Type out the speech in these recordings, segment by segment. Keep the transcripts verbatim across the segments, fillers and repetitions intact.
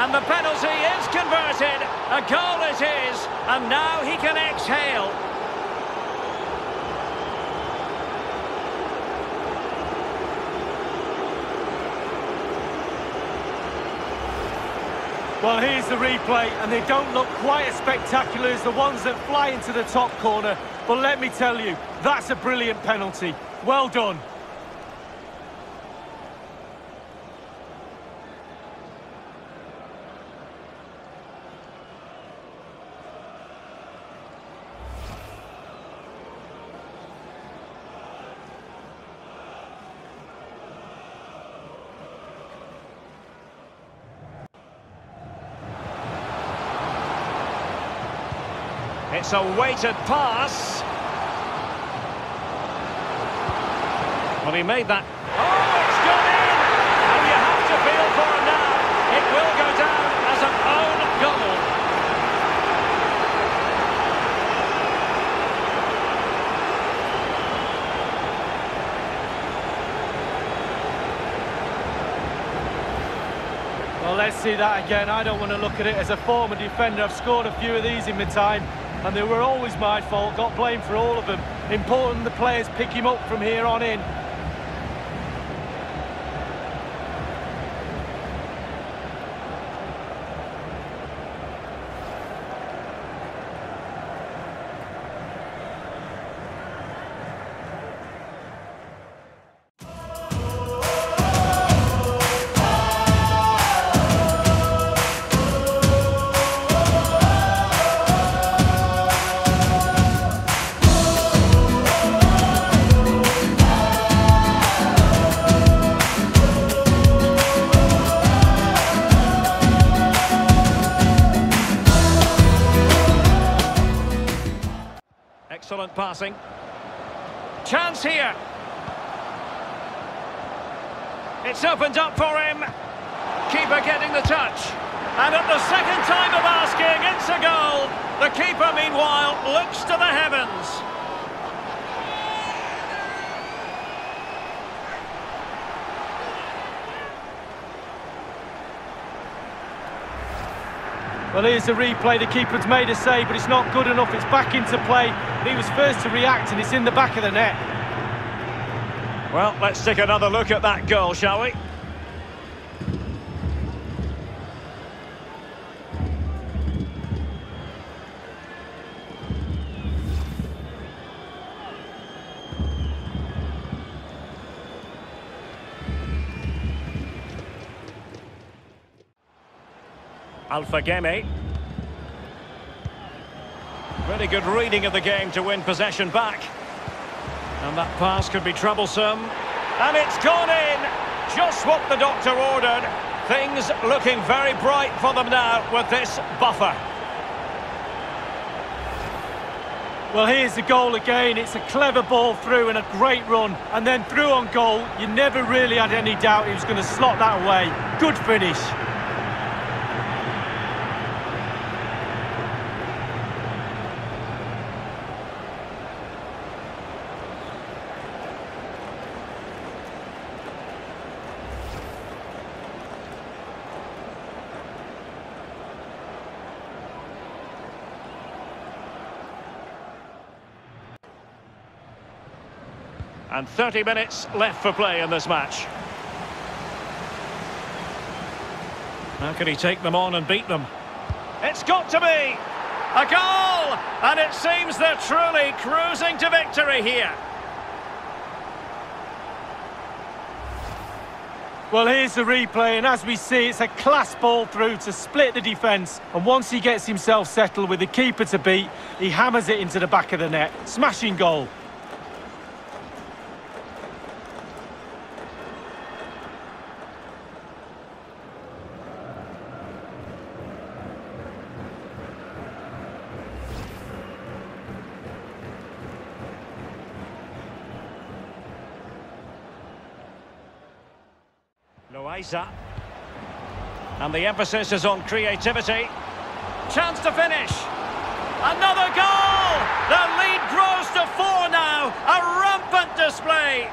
and the penalty is converted. A goal it is, and now he can exhale. Well, here's the replay, and they don't look quite as spectacular as the ones that fly into the top corner. But let me tell you, that's a brilliant penalty. Well done. It's a weighted pass. Well, he made that. Oh, it's gone in! And you have to feel for it now. It will go down as an own goal. Well, let's see that again. I don't want to look at it as a former defender. I've scored a few of these in my time, and they were always my fault, got blamed for all of them. Important the players pick him up from here on in. Excellent passing. Chance here. It's opened up for him. Keeper getting the touch. And at the second time of asking, it's a goal. The keeper, meanwhile, looks to the heavens. Well, here's the replay. The keeper's made a save, but it's not good enough. It's back into play. He was first to react, and it's in the back of the net. Well, let's take another look at that goal, shall we? Alpha Gemme. Really good reading of the game to win possession back. And that pass could be troublesome. And it's gone in! Just what the doctor ordered. Things looking very bright for them now with this buffer. Well, here's the goal again. It's a clever ball through and a great run. And then through on goal, you never really had any doubt he was going to slot that away. Good finish. And thirty minutes left for play in this match. How can he take them on and beat them? It's got to be a goal! And it seems they're truly cruising to victory here. Well, here's the replay, and as we see, it's a class ball through to split the defence. And once he gets himself settled with the keeper to beat, he hammers it into the back of the net. Smashing goal. Loaiza, and the emphasis is on creativity. Chance to finish. Another goal! The lead grows to four now. A rampant display.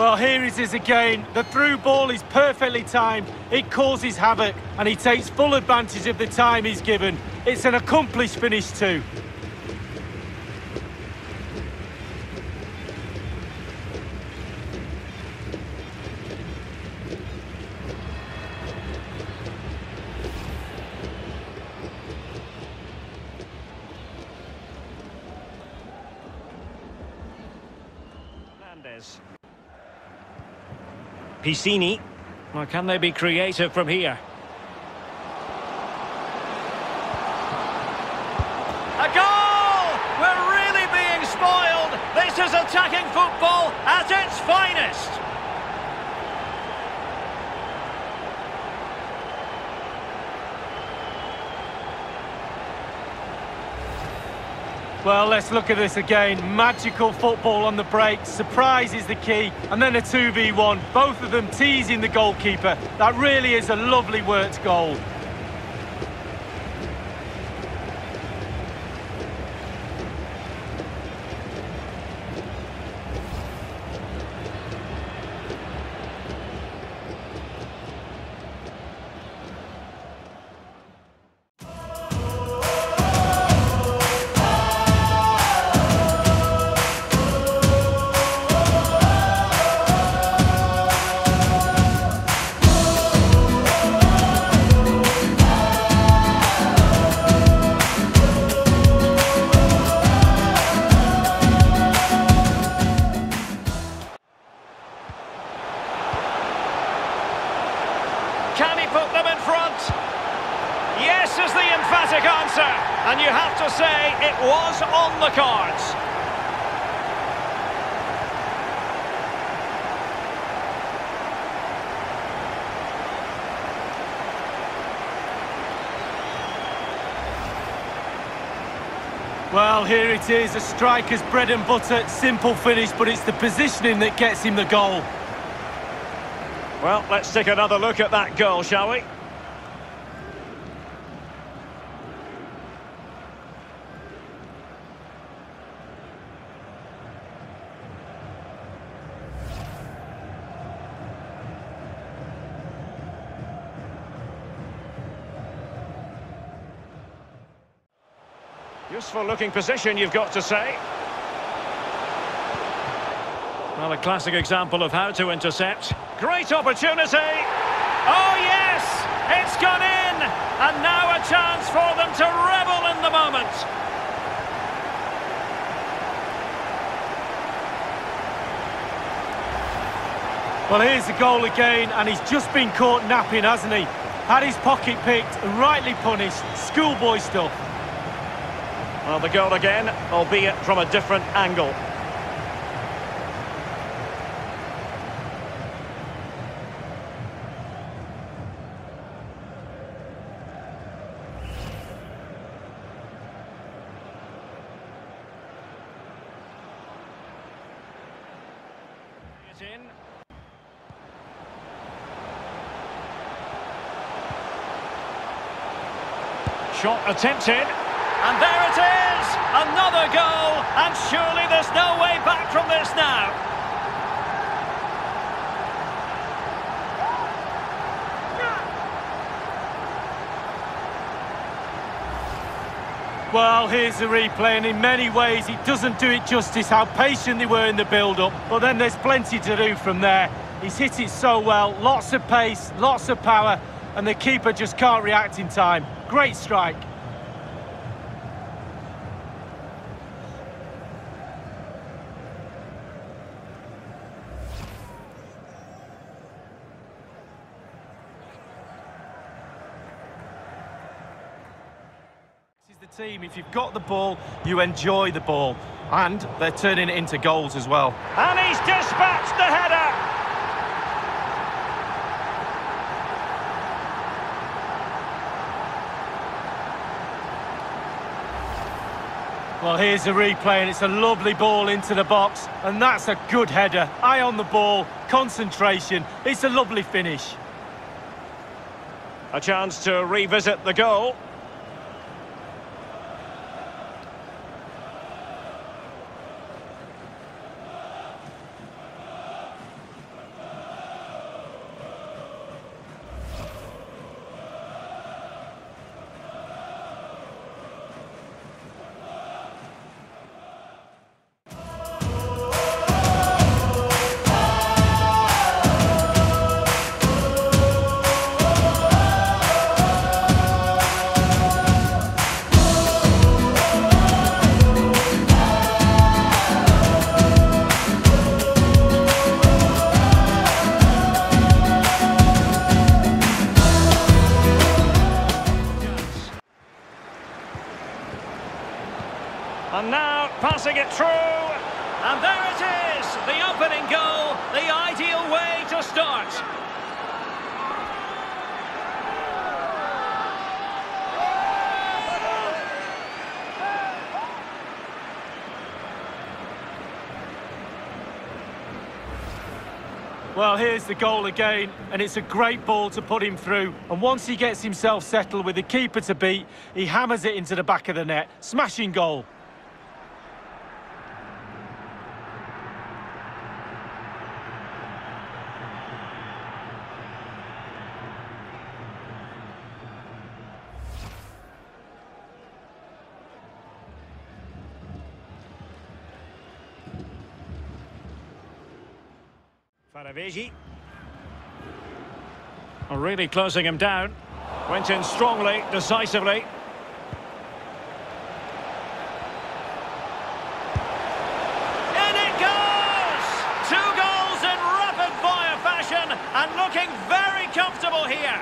Well, here it is again. The through ball is perfectly timed. It causes havoc, and he takes full advantage of the time he's given. It's an accomplished finish too. Piscini. Well, can they be creative from here? A goal! We're really being spoiled. This is attacking football at its finest. Well, let's look at this again. Magical football on the break. Surprise is the key. And then a two v one. Both of them teasing the goalkeeper. That really is a lovely worked goal. Can he put them in front? Yes is the emphatic answer, and you have to say it was on the cards. Well, here it is, a striker's bread and butter, simple finish, but it's the positioning that gets him the goal. Well, let's take another look at that goal, shall we? Useful looking position, you've got to say. Well, a classic example of how to intercept. Great opportunity. Oh, yes, it's gone in. And now a chance for them to revel in the moment. Well, here's the goal again, and he's just been caught napping, hasn't he? Had his pocket picked and rightly punished. Schoolboy stuff. Well, the goal again, albeit from a different angle. In. Shot attempted, and there it is, another goal, and surely there's no way back from this now. Well, here's the replay, and in many ways it doesn't do it justice how patient they were in the build-up, but then there's plenty to do from there. He's hit it so well, lots of pace, lots of power, and the keeper just can't react in time. Great strike. Team, if you've got the ball, you enjoy the ball, and they're turning it into goals as well. And he's dispatched the header. Well, here's the replay, and it's a lovely ball into the box, and that's a good header. Eye on the ball, concentration. It's a lovely finish. A chance to revisit the goal. And now passing it through. And there it is, the opening goal, the ideal way to start. Well, here's the goal again, and it's a great ball to put him through. And once he gets himself settled with the keeper to beat, he hammers it into the back of the net. Smashing goal. Faravigi. Really closing him down. Went in strongly, decisively. In it goes! Two goals in rapid-fire fashion and looking very comfortable here.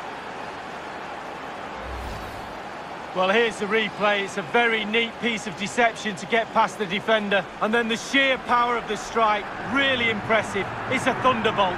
Well, here's the replay. It's a very neat piece of deception to get past the defender. And then the sheer power of the strike, really impressive. It's a thunderbolt.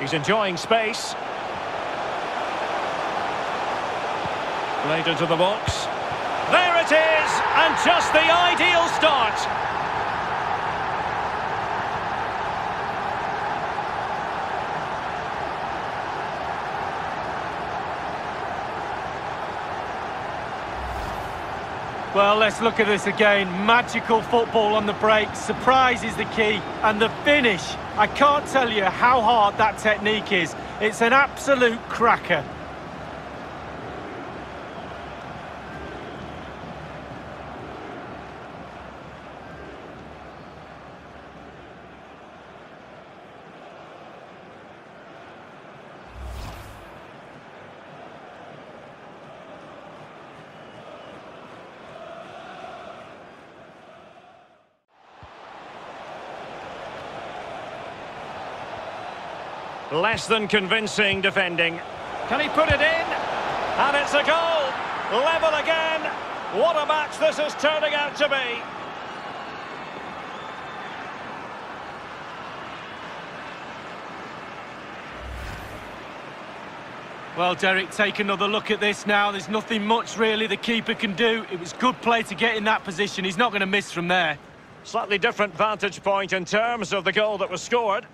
He's enjoying space. Laid into the box. There it is, and just the ideal start. Well, let's look at this again. Magical football on the break. Surprise is the key. And the finish. I can't tell you how hard that technique is. It's an absolute cracker. Less than convincing defending. Can he put it in? And it's a goal. Level again. What a match this is turning out to be. Well, Derek, take another look at this now. There's nothing much, really, the keeper can do. It was good play to get in that position. He's not going to miss from there. Slightly different vantage point in terms of the goal that was scored.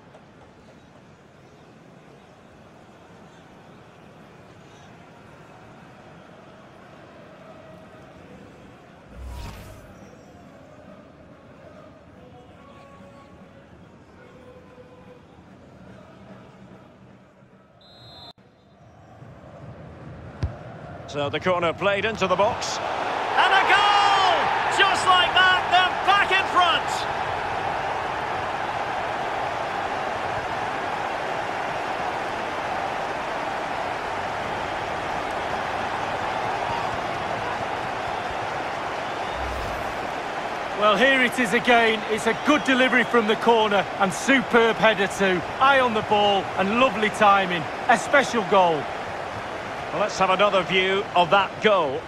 So the corner played into the box. And a goal! Just like that, they're back in front. Well, here it is again. It's a good delivery from the corner and superb header too. Eye on the ball and lovely timing. A special goal. Well, let's have another view of that goal.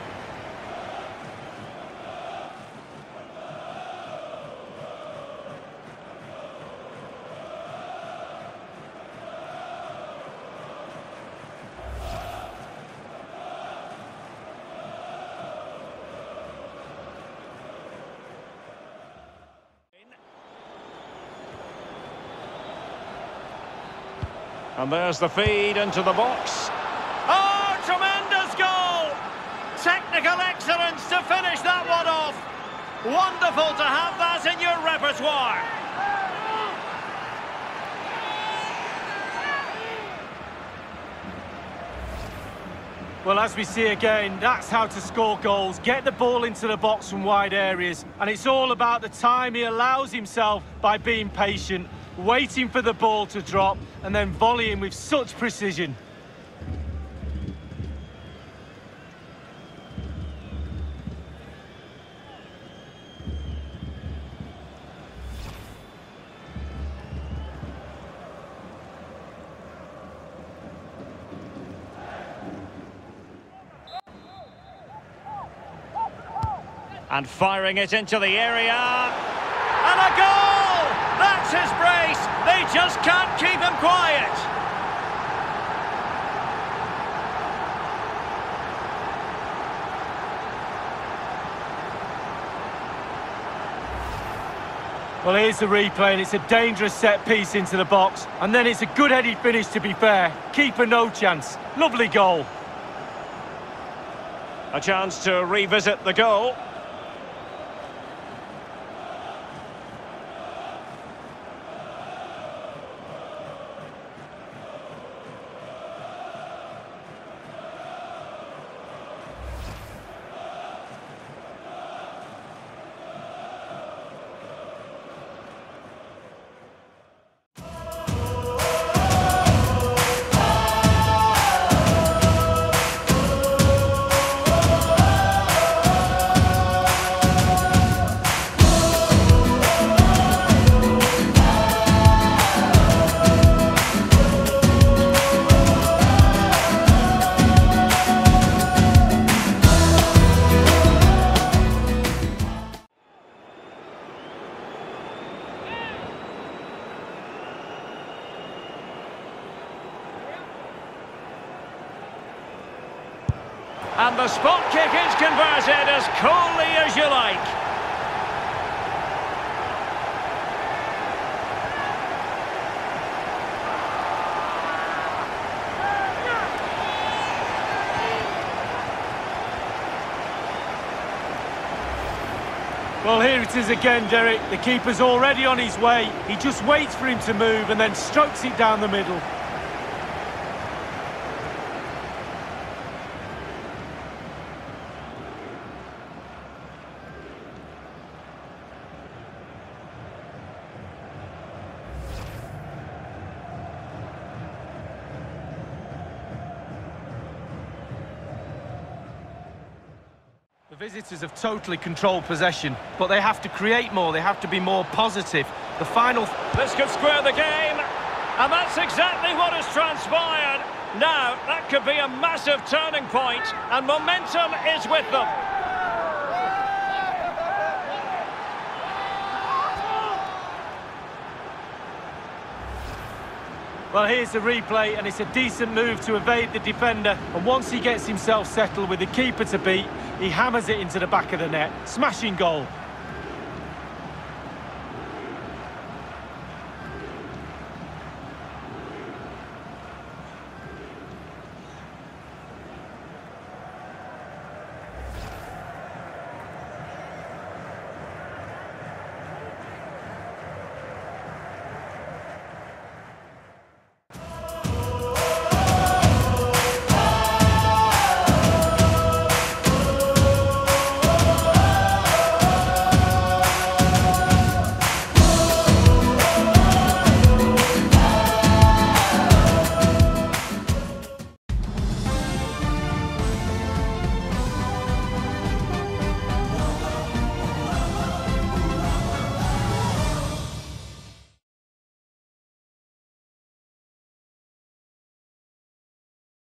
And there's the feed into the box. Tremendous goal! Technical excellence to finish that one off. Wonderful to have that in your repertoire. Well, as we see again, that's how to score goals. Get the ball into the box from wide areas. And it's all about the time he allows himself by being patient, waiting for the ball to drop, and then volleying with such precision. And firing it into the area, and a goal! That's his brace! They just can't keep him quiet! Well, here's the replay, and it's a dangerous set-piece into the box, and then it's a good-headed finish, to be fair. Keeper no chance. Lovely goal. A chance to revisit the goal. And the spot kick is converted as coolly as you like. Well, here it is again, Derek. The keeper's already on his way. He just waits for him to move and then strokes it down the middle. Visitors have totally controlled possession, but they have to create more, they have to be more positive. The final... This could square the game, and that's exactly what has transpired. Now, that could be a massive turning point, and momentum is with them. Well, here's the replay, and it's a decent move to evade the defender. And once he gets himself settled with the keeper to beat, he hammers it into the back of the net. Smashing goal.